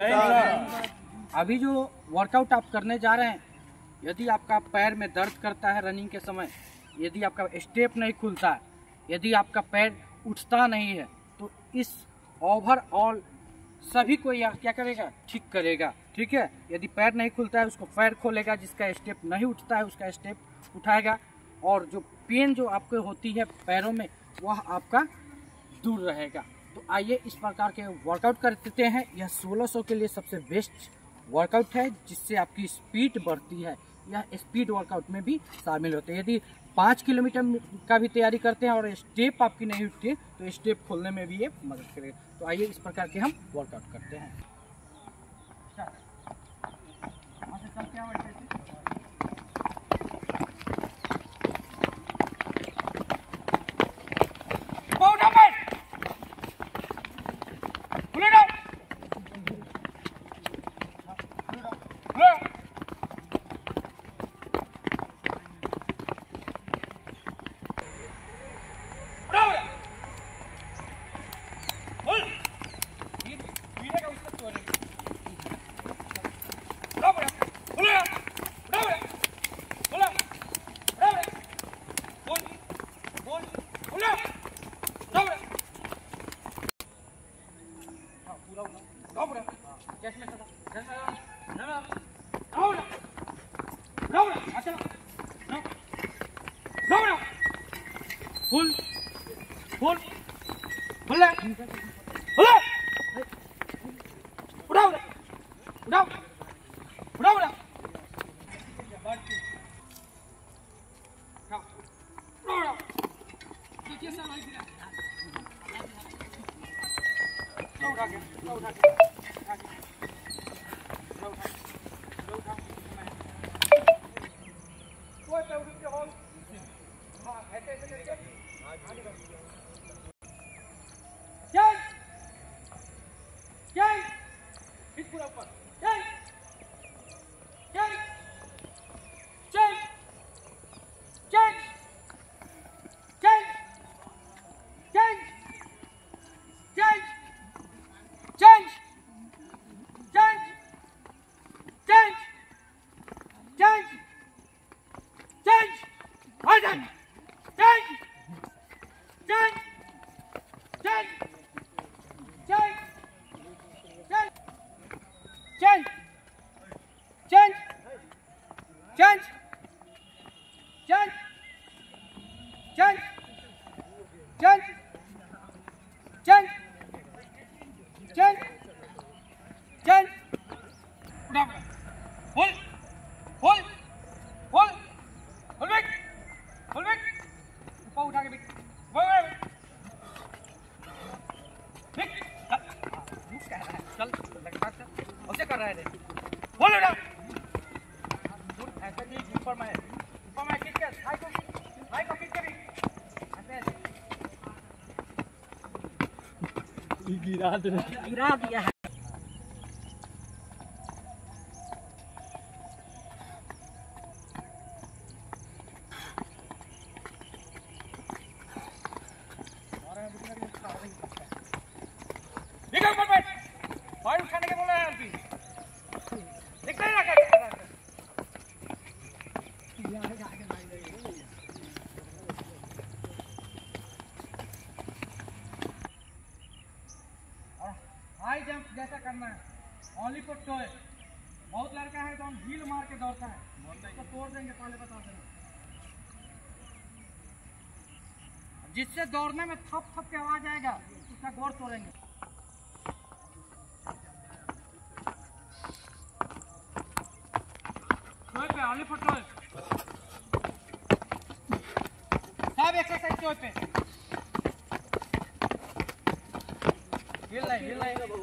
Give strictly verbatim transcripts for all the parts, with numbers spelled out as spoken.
अभी जो वर्कआउट आप करने जा रहे हैं, यदि आपका पैर में दर्द करता है रनिंग के समय, यदि आपका स्टेप नहीं खुलता है, यदि आपका पैर उठता नहीं है, तो इस ओवरऑल सभी को यह क्या करेगा, ठीक करेगा। ठीक है, यदि पैर नहीं खुलता है उसको पैर खोलेगा, जिसका स्टेप नहीं उठता है उसका स्टेप उठाएगा, और जो पेन जो आपको होती है पैरों में वह आपका दूर रहेगा। तो आइए इस प्रकार के वर्कआउट करते हैं। यह सोलह सौ के लिए सबसे बेस्ट वर्कआउट है, जिससे आपकी स्पीड बढ़ती है। यह स्पीड वर्कआउट में भी शामिल होते हैं। यदि पाँच किलोमीटर का भी तैयारी करते हैं और स्टेप आपकी नहीं उठती तो स्टेप खोलने में भी ये मदद करेगा। तो आइए इस प्रकार के हम वर्कआउट करते हैं। फुल फुल फुल उठाओ उठाओ उठाओ उठाओ गिरा गिरा दिया है। जैसा करना है ओनली फॉर टॉय। बहुत लड़का है तो हम हील मार के दौड़ता है, तो तोड़ देंगे पहले बता देंगे, जिससे दौड़ने में थप थप के आवाज आएगा उसका गोड़ तोड़ेंगे। टॉय पे ओनली फॉर टॉय सब एक्सरसाइज टॉय पे। हिल नहीं हिल नहीं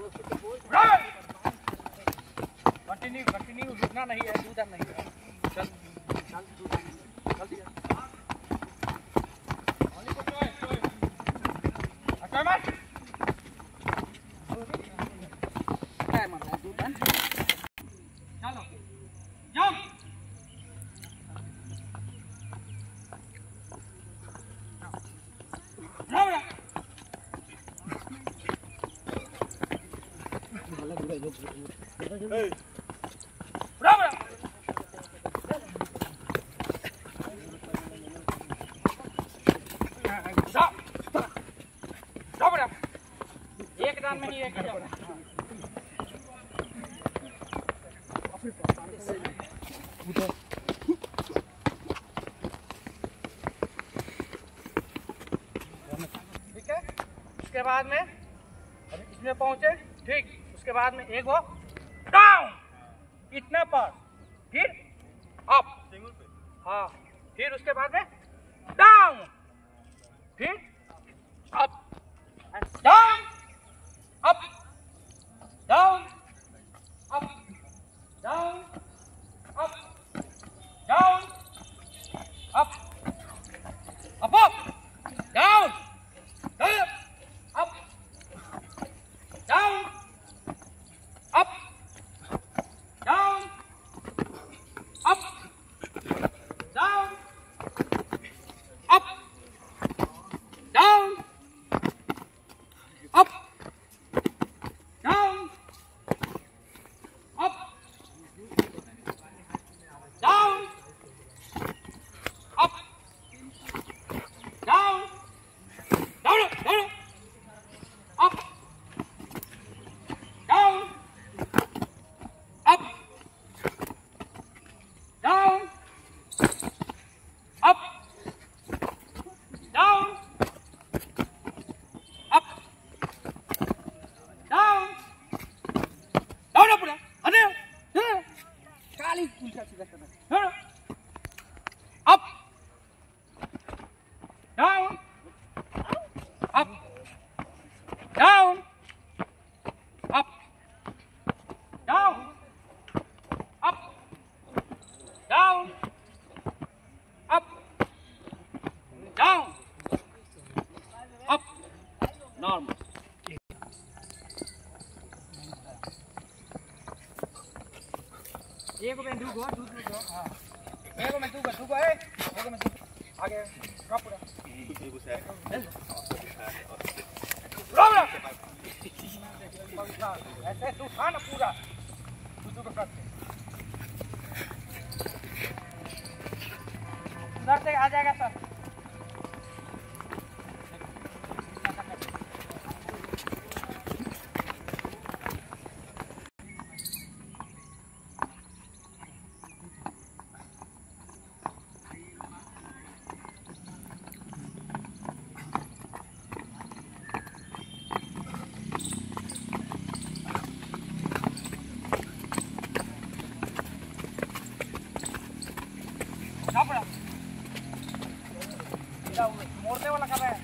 कंटिन्यू कंटिन्यू रुकना नहीं है, दूधा नहीं है। चल चल चल दिया ओनली को टॉय टॉय अच्छा मार काय मार दूधा चलो जंप एक रन में नहीं एक रन उसके बाद में इसमें पहुंचे ठीक, उसके बाद में एक वो डाउन इतना पास फिर अप सिंगल पे, हाँ फिर उसके बाद में डाउन फिर up down up down up down up down up up up down down एक में दूगो दूगो दो हां एक में दूगो दूगो ए एक में आगे का पूरा दूगो से पूरा ऐसे तू खा ना पूरा दूगो का उधर से आ जाएगा सर मोड़ने वाला कर रहा है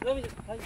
मोड़ने वाला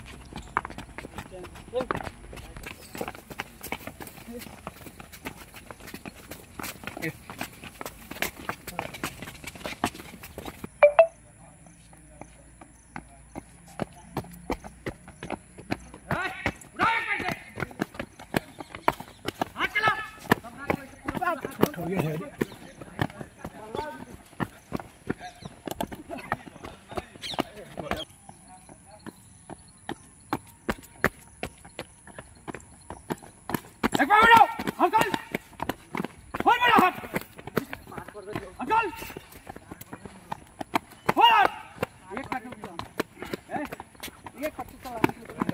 एक पच्चीस